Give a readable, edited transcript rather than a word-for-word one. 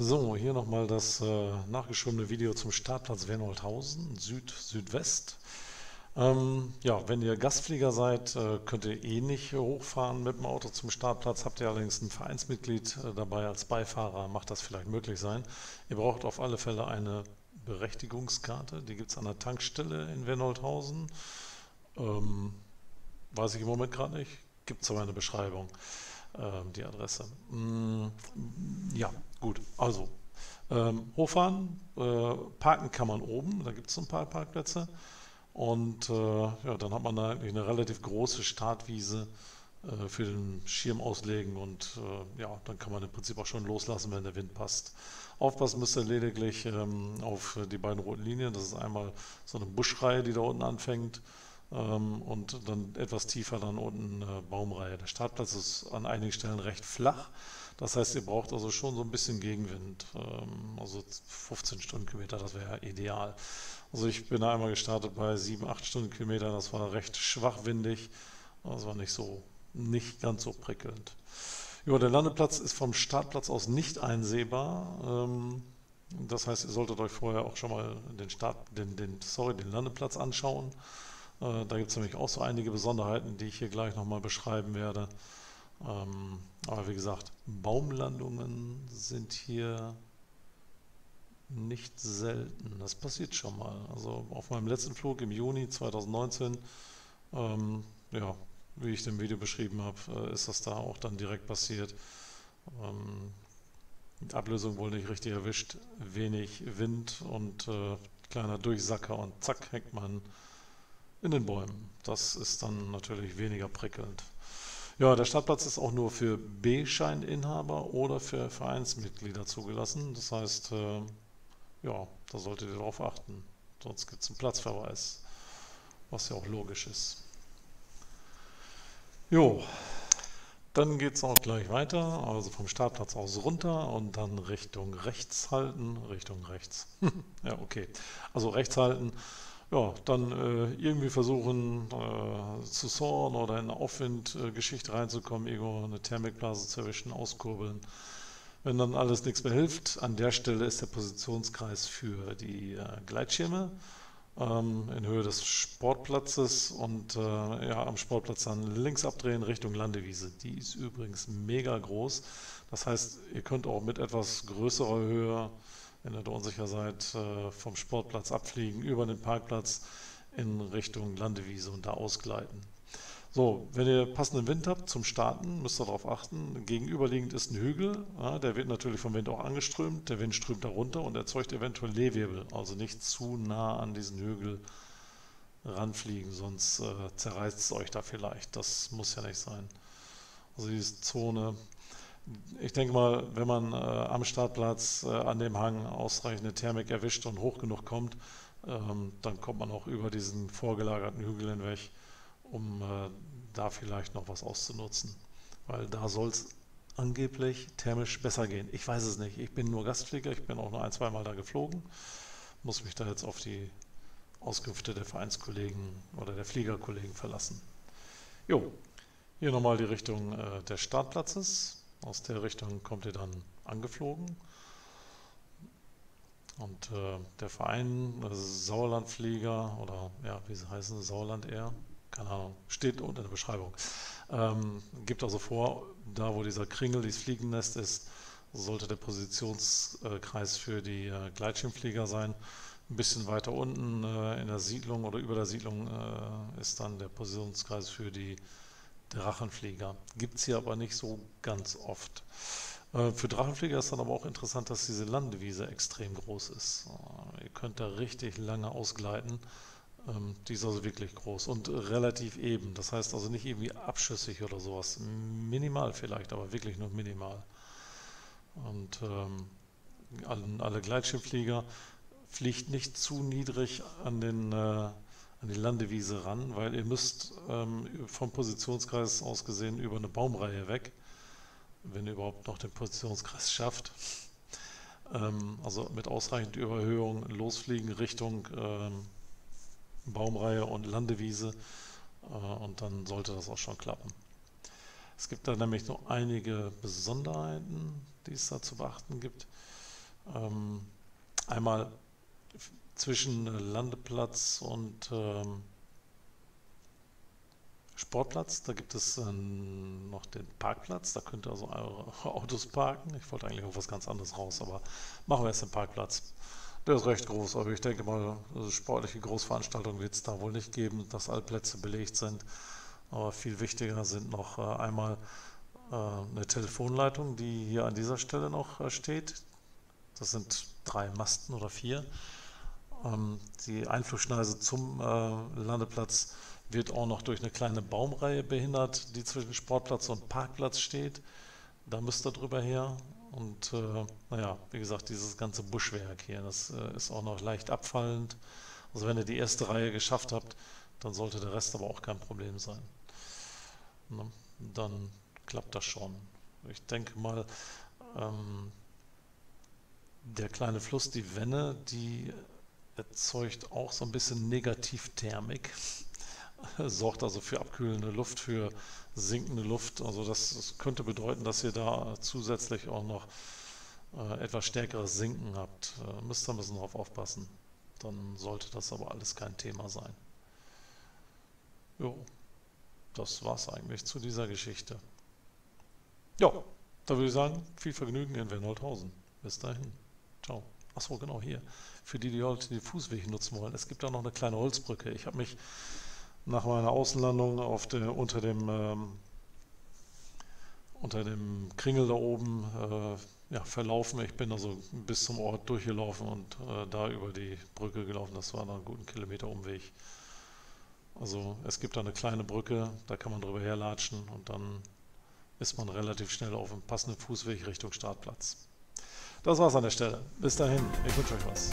So, hier nochmal das nachgeschobene Video zum Startplatz Wernoldhausen, Südwest. Ja, wenn ihr Gastflieger seid, könnt ihr eh nicht hochfahren mit dem Auto zum Startplatz. Habt ihr allerdings ein Vereinsmitglied dabei als Beifahrer, macht das vielleicht möglich sein. Ihr braucht auf alle Fälle eine Berechtigungskarte, die gibt es an der Tankstelle in Wernoldhausen. Weiß ich im Moment gerade nicht, gibt es aber eine Beschreibung. Die Adresse. Ja, gut. Also, hochfahren, parken kann man oben, da gibt es ein paar Parkplätze und ja, dann hat man da eigentlich eine relativ große Startwiese für den Schirm auslegen und ja, dann kann man im Prinzip auch schon loslassen, wenn der Wind passt. Aufpassen müsst ihr lediglich auf die beiden roten Linien, das ist einmal so eine Buschreihe, die da unten anfängt. Und dann etwas tiefer dann unten Baumreihe. Der Startplatz ist an einigen Stellen recht flach. Das heißt, ihr braucht also schon so ein bisschen Gegenwind. Also 15 Stundenkilometer, das wäre ja ideal. Also ich bin da einmal gestartet bei 7-8 Stundenkilometern. Das war recht schwachwindig. Das war nicht ganz so prickelnd. Ja, der Landeplatz ist vom Startplatz aus nicht einsehbar. Das heißt, ihr solltet euch vorher auch schon mal den Landeplatz anschauen. Da gibt es nämlich auch so einige Besonderheiten, die ich hier gleich nochmal beschreiben werde. Aber wie gesagt, Baumlandungen sind hier nicht selten. Das passiert schon mal. Also auf meinem letzten Flug im Juni 2019, ja, wie ich im Video beschrieben habe, ist das da auch dann direkt passiert. Die Ablösung wohl nicht richtig erwischt, wenig Wind und kleiner Durchsacker und zack, hängt man in den Bäumen. Das ist dann natürlich weniger prickelnd. Ja, der Startplatz ist auch nur für B-Scheininhaber oder für Vereinsmitglieder zugelassen. Das heißt, ja, da solltet ihr drauf achten. Sonst gibt es einen Platzverweis, was ja auch logisch ist. Jo, dann geht es auch gleich weiter. Also vom Startplatz aus runter und dann Richtung rechts halten. Richtung rechts. Ja, okay. Also rechts halten. Ja, dann irgendwie versuchen zu soaren oder in eine Aufwindgeschichte reinzukommen, irgendwo eine Thermikblase zu erwischen, auskurbeln. Wenn dann alles nichts mehr hilft, an der Stelle ist der Positionskreis für die Gleitschirme in Höhe des Sportplatzes und ja, am Sportplatz dann links abdrehen Richtung Landewiese. Die ist übrigens mega groß, das heißt, ihr könnt auch mit etwas größerer Höhe, wenn ihr da unsicher seid, vom Sportplatz abfliegen, über den Parkplatz in Richtung Landewiese und da ausgleiten. So, wenn ihr passenden Wind habt zum Starten, müsst ihr darauf achten. Gegenüberliegend ist ein Hügel, ja, der wird natürlich vom Wind auch angeströmt. Der Wind strömt da runter und erzeugt eventuell Leewirbel. Also nicht zu nah an diesen Hügel ranfliegen, sonst zerreißt es euch da vielleicht. Das muss ja nicht sein. Also diese Zone... Ich denke mal, wenn man am Startplatz an dem Hang ausreichende Thermik erwischt und hoch genug kommt, dann kommt man auch über diesen vorgelagerten Hügel hinweg, um da vielleicht noch was auszunutzen. Weil da soll es angeblich thermisch besser gehen. Ich weiß es nicht. Ich bin nur Gastflieger. Ich bin auch nur ein-, zweimal da geflogen. Muss mich da jetzt auf die Auskünfte der Vereinskollegen oder der Fliegerkollegen verlassen. Jo, hier nochmal die Richtung des Startplatzes. Aus der Richtung kommt ihr dann angeflogen und der Verein, also Sauerlandflieger oder ja, wie sie heißen, Sauerland Air, keine Ahnung, steht unten in der Beschreibung, gibt also vor, da wo dieser Kringel, dieses Fliegennest ist, sollte der Positionskreis für die Gleitschirmflieger sein. Ein bisschen weiter unten in der Siedlung oder über der Siedlung ist dann der Positionskreis für die Drachenflieger. Gibt es hier aber nicht so ganz oft. Für Drachenflieger ist dann aber auch interessant, dass diese Landewiese extrem groß ist. Ihr könnt da richtig lange ausgleiten. Die ist also wirklich groß und relativ eben. Das heißt also nicht irgendwie abschüssig oder sowas. Minimal vielleicht, aber wirklich nur minimal. Und alle Gleitschirmflieger fliegt nicht zu niedrig an den an die Landewiese ran, weil ihr müsst vom Positionskreis aus gesehen über eine Baumreihe weg, wenn ihr überhaupt noch den Positionskreis schafft. Also mit ausreichend Überhöhung losfliegen Richtung Baumreihe und Landewiese und dann sollte das auch schon klappen. Es gibt da nämlich noch einige Besonderheiten, die es da zu beachten gibt. Einmal zwischen Landeplatz und Sportplatz, da gibt es noch den Parkplatz, da könnt ihr also eure Autos parken. Ich wollte eigentlich auf was ganz anderes raus, aber machen wir erst den Parkplatz. Der ist recht groß, aber ich denke mal, also sportliche Großveranstaltungen wird es da wohl nicht geben, dass alle Plätze belegt sind. Aber viel wichtiger sind noch einmal eine Telefonleitung, die hier an dieser Stelle noch steht. Das sind 3 Masten oder 4. Die Einflugschneise zum Landeplatz wird auch noch durch eine kleine Baumreihe behindert, die zwischen Sportplatz und Parkplatz steht. Da müsst ihr drüber her. Und naja, wie gesagt, dieses ganze Buschwerk hier, das ist auch noch leicht abfallend. Also wenn ihr die erste Reihe geschafft habt, dann sollte der Rest aber auch kein Problem sein. Ne? Dann klappt das schon. Ich denke mal, der kleine Fluss, die Wenne, die erzeugt auch so ein bisschen Negativthermik. Sorgt also für abkühlende Luft, für sinkende Luft. Also das könnte bedeuten, dass ihr da zusätzlich auch noch etwas stärkeres Sinken habt. Müsst ihr ein bisschen drauf aufpassen. Dann sollte das aber alles kein Thema sein. Jo, das war's eigentlich zu dieser Geschichte. Ja, da würde ich sagen, viel Vergnügen in Wernoldhausen. Bis dahin. Ciao. Achso, genau hier. Für die Leute, die den Fußweg nutzen wollen, es gibt da noch eine kleine Holzbrücke. Ich habe mich nach meiner Außenlandung unter dem Kringel da oben ja, verlaufen. Ich bin also bis zum Ort durchgelaufen und da über die Brücke gelaufen. Das war dann einen guten Kilometer Umweg. Also es gibt da eine kleine Brücke, da kann man drüber herlatschen und dann ist man relativ schnell auf dem passenden Fußweg Richtung Startplatz. Das war's an der Stelle. Bis dahin, ich wünsche euch was.